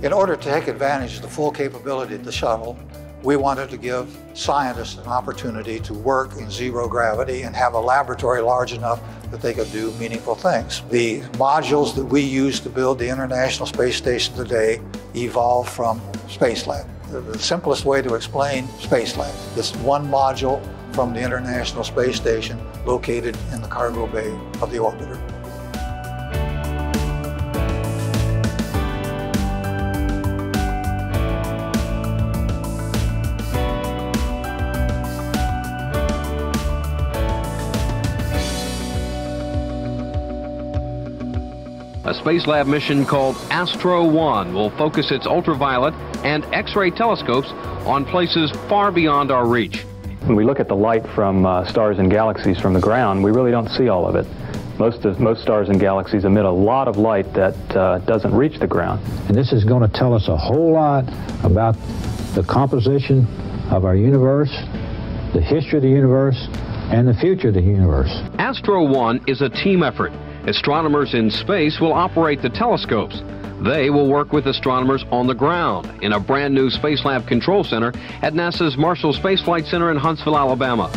In order to take advantage of the full capability of the shuttle, we wanted to give scientists an opportunity to work in zero gravity and have a laboratory large enough that they could do meaningful things. The modules that we use to build the International Space Station today evolved from Spacelab. The simplest way to explain Spacelab, this one module from the International Space Station located in the cargo bay of the orbiter. A Spacelab mission called ASTRO-1 will focus its ultraviolet and X-ray telescopes on places far beyond our reach. When we look at the light from stars and galaxies from the ground, we really don't see all of it. Most stars and galaxies emit a lot of light that doesn't reach the ground. And this is going to tell us a whole lot about the composition of our universe, the history of the universe, and the future of the universe. ASTRO-1 is a team effort. Astronomers in space will operate the telescopes. They will work with astronomers on the ground in a brand new Spacelab Control Center at NASA's Marshall Space Flight Center in Huntsville, Alabama.